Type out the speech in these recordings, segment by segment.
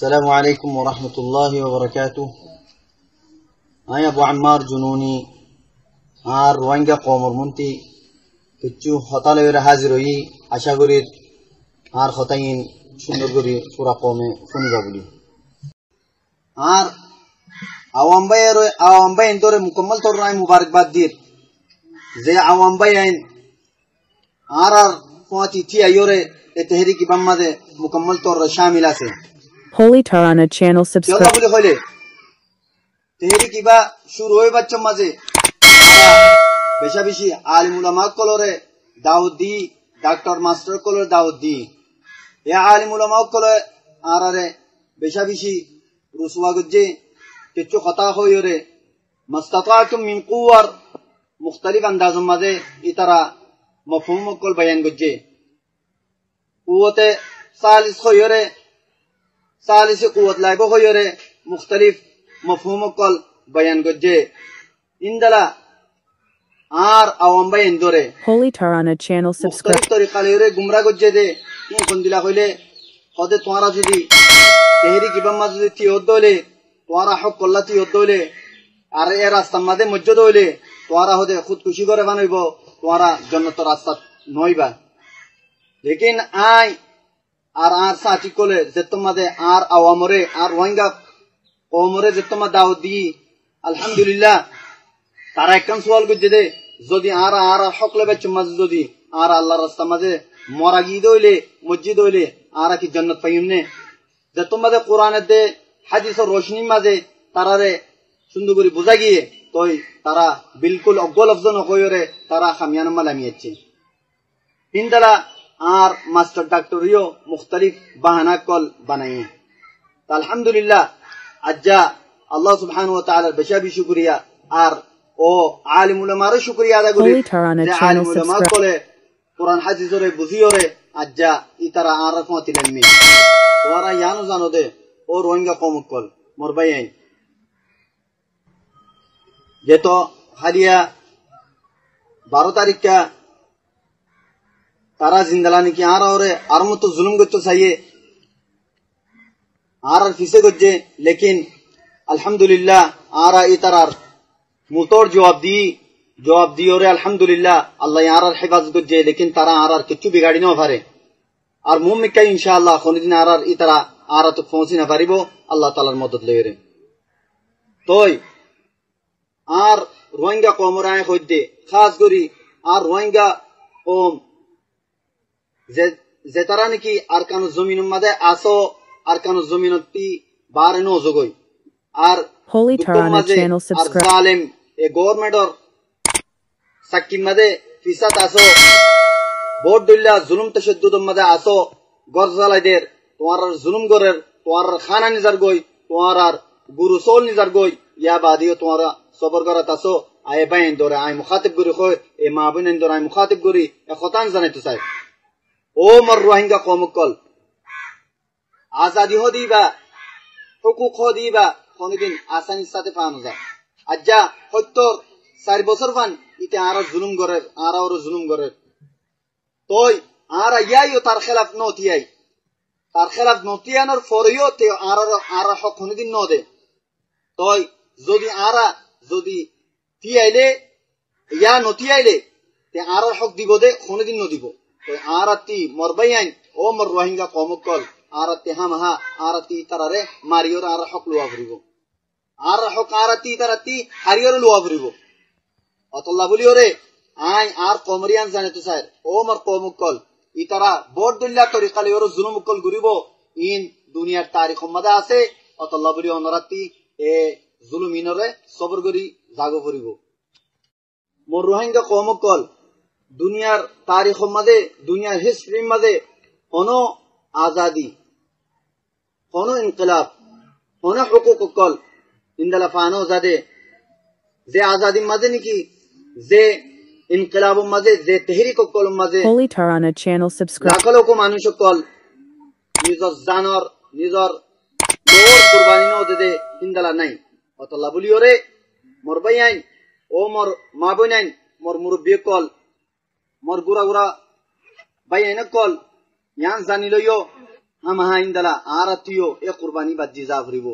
السلام عليكم ورحمة الله وبركاته. أنا أبو عمار جنوني أنا روانجا قومر منتي كتشو خطالة ويرا حاضروي أشاغورير أنا خطاين شندرغوري سورة قومي فنغابولي أنا أوامباين دوري مكمل طرعي مبارك باد دير زي أوامباين أرار فواتي تي أيوري التحريكي بمده مكمل طرع شاملة سي Holy Tarana Channel subscribe. تهري كي با شروع ہوئے بچوں مزے بیشا بیشی عالم علماء کولورے دعوت دی ڈاکٹر ماسٹر کولورے دعوت دی یا عالم علماء کولورے آرارے بیشا بیشی رسوا گجے کچو خطا ہوئے رے مستطاعتم من قوار مختلف اندازوں مزے اترا مفہوم کول بیان گجے قوت سالس ہوئے رے سالس قوت لائبو ہوئے رے مختلف مفهوم کل بیان گجے اندلا آر اوام بے اندورے Holy Tarana Channel subscribe مختلف طریقہ لیورے گمرا گجے دے ان خندلہ ہوئے لے خود توارا سی دی تحری کی بمز دی تیود دو لے توارا حق اللہ تیود دو لے آر اے راستہ مدے مجد دو لے توارا ہو دے خودکشی گو روانوی بو توارا جنت راستہ نوی با لیکن آئی آر آر ساچی کولے زیتم مدے آر اوامورے آر روانگا قومره زتما دعوت دی الحمدلله تارا کم سوال گجے دے زدی آرا آرا حق لے بچ مزدو دی آرا اللہ رستہ مزے موراگی دو لے مجید لے آرا کی جنت فیم نے زتما دے قرآن دے حدیث روشنی مزے تارا رے سندگوری بزاگی ہے توی تارا بالکل اگو لفظو نکوی رے تارا خمیان ملامیت چے اندلا آر ماسٹر ڈاکٹریو مختلف بہانہ کول بنائیں تا الحمدلله اجا الله سبحانه وتعالى بشابي شكريا ار او عالم علماء ر شكريا ادا گوري عالم علماء کوله قران حديث ر بوزيوره اجا اترا عرفات العلمي ورا يانو زانو دي او روينگا قوم کول مرباين جتو حاليا 12 تاريخ کا تارا زندلاني کی ار اور ارمت ظلم گتو سايه آرار فیسے گجے لیکن الحمدللہ آرہ اترار موتور جواب دی اور الحمدللہ اللہ آرار حفاظت گجے لیکن تارہ آرار کچو بگاڑی نو فارے اور موم مکہ انشاءاللہ خوندین آرار اترار آرہ تک فونسی نفاری بو اللہ تعالی مدد لے رہے توی آر روہنگا قوم رائیں خود دے خاص گوری آر روہنگا قوم زیتران کی ارکان الزمین امدہ آسو ارکان الزمینت پی بارے نو زگوئی اور دکتر مزے اور ظالم اے گورنمنٹ اور سکی مدے فیصد آسو بوٹ دلیا ظلم تشدد مدے آسو گرزالہ دیر توارر ظلم گرر توارر خانہ نظر گوئی توارر گروسول نظر گوئی یا بادیو توارر صبر گرت آسو آئے بین دورے آئے مخاطب گوری خوئے اے مابین اندور آئے مخاطب گوری اے خطان زنے تو سائے او مر روہنگا قوم کل آزادی ہو دی با حقوق ہو دی با خوندین آسانی ساتھ فانوزا اجا حتور ساری بسر فان ایتی آرہ ظلم گرر توی آرہ یایو تار خلاف نوتی ہے نور فوریو تیو آرہ حق خوندین نو دے توی زودی تی ہے لے یا نوتی ہے لے تی آرہ حق دیبو دے خوندین نو دیبو توی آرہ تی مربیان او مر روہنگا قومک کل آرتی ہم ہاں آرتی ترارے ماریور آر حق لوا بھریو آر حق آرتی ترارتی حریور لوا بھریو آت اللہ بولیو رے آئیں آر قومریان زانتو سائر اومر قوم کل اترا بوٹ دلیا طریقہ لیور ظلم کل گریبو این دنیا تاریخ مدہ آسے آت اللہ بولیو انراتی اے ظلم اینر رے صبر گری زاگو بھریو مر روہنگا قوم کل دنیا تاریخ مدے دنیا ہسٹری مدے انو آزادی خونو انقلاب خونو حقوق کل اندل فانو زدے زی آزادی مزے نکی زی انقلاب مزے زی تحریک کل مزے لاکلو کو مانوش کل نیزار زانور نیزار دور قربانی نو دے اندل نائیں وط اللہ بولیو رے مربیائیں او مر مابونائیں مر مربی کل مر گورا بائیں کل یان زانیلو یو هم هايندلا آراتيو يا قرباني بدجزا فريبو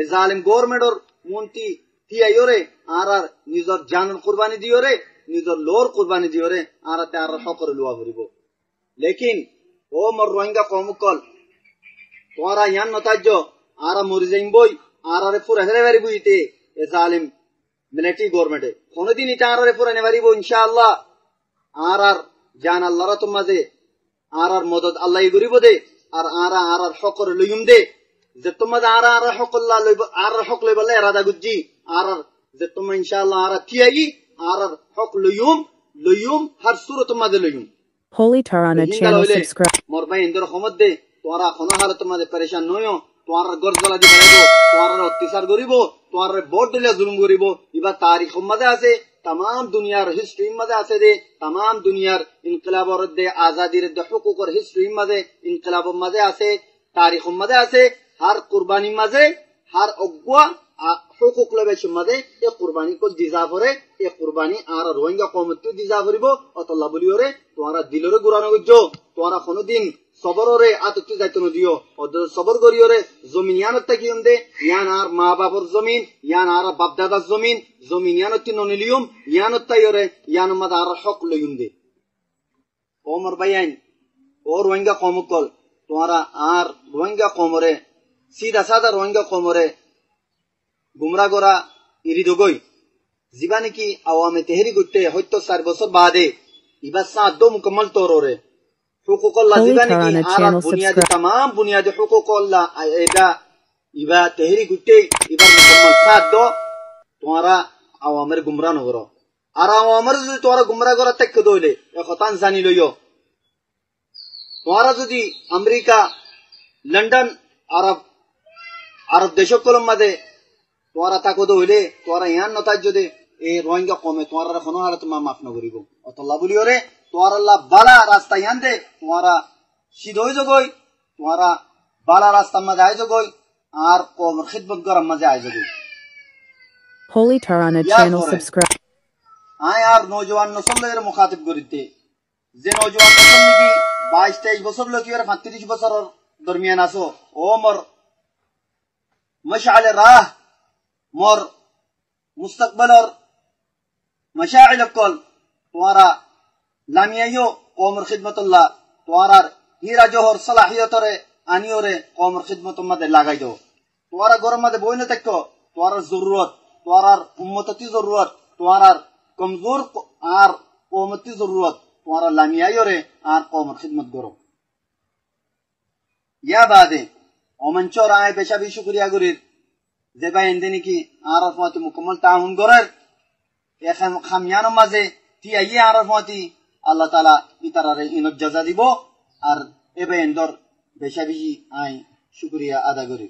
الظالم گورنمنٹ اور مونتی تھی ایورے آرار نيزور جانن قرباني ديورے نيزور لور قرباني ديورے آرات آرار فقر لوا فريبو لیکن او مر روہنگا قوم کل توارا یان نتاجو آرا مورزین بوئی آرار فور اہرے وری بوئیتے الظالم ملٹری گورنمنٹ কোনদিন এটা আরারে পুরানে বাড়িবো ইনশাআল্লাহ আর আর জান আল্লাহর তোমাজে আর আর মদদ আল্লাহই গরিব দে আর আরা আর আর হকর লইম দে যে তোমাজ আর আর হকল্লা লইব আর হক লই বলে রাদা গুজি আর যে তোম ইনশাআল্লাহ আর থিয়াই আর হক লইম হর সুর তোমাজে লইম Holy Tarana Channel subscribe মরবাই ইন্দর খমত দে তোরা খনো হাল তোমাজে परेशान নয়ো তোর গর্জলা দি বলবো তোর অত্যাচার গরিব তোর ভোট দিলে জুলুম করিব ইবা তারিখ মধ্যে আছে तमाम দুনিয়ার হিস্ট্রি মধ্যে আছে দে तमाम দুনিয়ার ইনকিলাব ওর দে আজাদির দে হুকুক ওর হিস্ট্রি মধ্যে ইনকিলাব মধ্যে আছে তারিখ মধ্যে আছে হর কুরবানি মধ্যে হর অগওয়া হুকুক লবেশ মধ্যে এ কুরবানি কো জিজা করে এ কুরবানি আর রোহিঙ্গা কওমত জিজা করিব আল্লাহ বলি ওরে তোমরা দিলরে গুরানো গজ্জো তোমরা কোনো দিন صبر اور ات چیز ایتن دیو اور صبر گوری اور زمینیاں تکیم دے یا نار ماں باپ اور زمین یا نار باپ دادا زمین زمینیاں تن نلیوم یا نت یور یا نمد ار حق لیم دے عمر بیان اور روہنگا قوم کل تمہارا ار روہنگا قوم رے سیدھا سادہ روہنگا قوم رے گمراہ گورا ایری دو گئی زبان کی عوام تحریک اٹھے ہوتو سر بسر بعدے ایبسا دو مکمل طور اور حقوق الله زباني عرب بنياد تمام بنياد حقوق الله ايدا يبا تهري گٹے يبا مکمل ساتھ دو تمہارا عوامر گمراہ نہ کرو ارا عوامر جو تمہارا گمراہ کرا تک دوئلے خطان زانی لیو تمہارا جدی امریکہ لندن عرب دیشو کلم مدے تمہارا تک دوئلے تمہارا یان نتاج جو دے اے روہنگا قوم تمہارا رکھنو حالت ما معاف نہ گریگو اللہ بولیو رے تمہارا اللہ بالا راستہ یاندے تمہارا شید ہوئی جو گوئی تمہارا بالا راستہ مزے آئے جو گوئی اور قوم خدمت گرم مزے آئے جو گوئی Holy Tarana Channel subscribe آئے اور نوجوان نسل لگر مخاطب گردتے زی نوجوان نسل لگی 22 بسر لکی اور 35 بسر درمیان آسو عمر مشعل راہ مر مستقبل اور مشاعل اکل تمہارا লামিয়াইও কওমর খিদমতুল্লাহ তোয়ারার হীরা জোহর সলাহিয়তরে আনিওরে কওমর খিদমতুম্মাদে লাগাই দাও তোয়ারা গরমাদে বইনে থাকতো তোয়ারার জরুরত তোয়ারার উম্মততি জরুরত তোয়ারার কমজোর আর কওমতি জরুরত তোয়ারা লামিয়াইওরে আর কওমর খিদমত করো ইয়া বাদে ওমনচর আয় বেশাবি শুকরিয়া গরির জেবা ইন্দিনি কি আর ফাতি মুকম্মল তাউন গরার এখন খামিয়ানো মাঝে তি আইয়ে আর ফাতি আল্লাহ তাআলা ইতারারে ইনত জাযা দিব আর এবে ইনদর বেশাবিজি আই শুকরিয়া আদা করি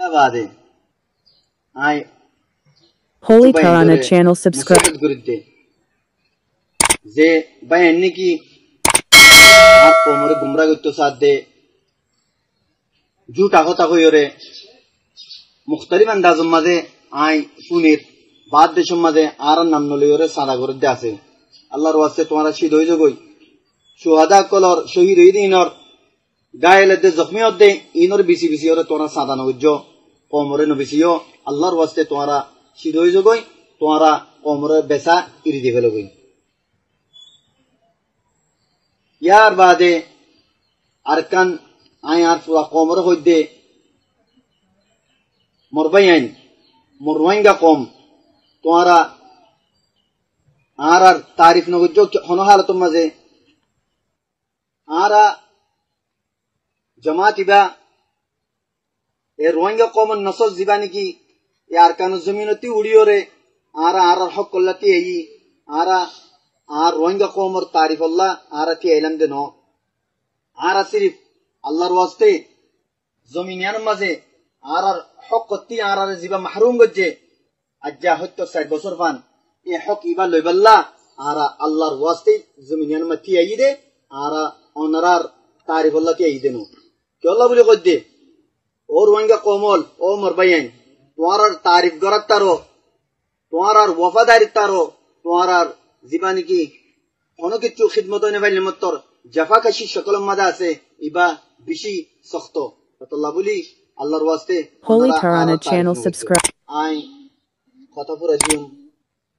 ধন্যবাদে আই Holy Tarana Channel subscribe করতে যে বাইনি কি আপ কোমরে গুমরা করতে সাথ দে জুটা কথা কইরে মুখতারিব আন্দাজ মধ্যে আই সুনির বাদ দেশ মধ্যে আর নাম নলিরে সাদা করতে আছে আল্লাহর ওয়াস্তে তোমরা শহীদ হই যাগই শুহাদা কলর শহীদ হইদিনর গায়েলতে জখমি হতে ইনর বিসি বিসি ওরে তোমরা সাদানো উজ্জ কমরে নবিসিও আল্লাহর ওয়াস্তে তোমরা শহীদ হই যাগই তোমরা কমরে বেসা ইরি দি ফেলগই ইয়ার বাদে আরকান আয়ার পুরা কমরে হই দে মরবাইন মরওয়াইঙ্গা কম তোমরা আর আর তারিফ নগজ্জো হনো হালত মাঝে আর জামাতিবা এ রোহিঙ্গা কমন নসল জিবানি কি এ আরকান জমিনতি উড়িওরে আর আর হক কল্লাতি এই আর আর রোহিঙ্গা কমর তারিফ আল্লাহ আরতি ইলম দেন আর সিরিফ আল্লাহর ওয়াস্তে জমিনিয়ান মাঝে আর আর হক কতি আর আর জিবা মাহরুম গজ্জে আজ্জা হত 60 বছর ফান এ হক ইবা লইবাল্লা আর আল্লাহর ওয়াস্তে জমিনিয়ান মতি আইদে আর অনরার তারিফ আল্লাহকে আইদেন কে আল্লাহ বলি কইদে ওর ওয়াঙ্গা কোমল ও মরবাইন তোরার তারিফ গরাতারো তোরার ওয়াফাদারি তারো তোরার জীবন কি কোন কিছু খিদমত নেবাইল মতর جفا کشی شکل مداسه ایبا بیشی سختو الله بولی الله رواسته Holy Tarana Channel subscribe آی خطاب رجیم.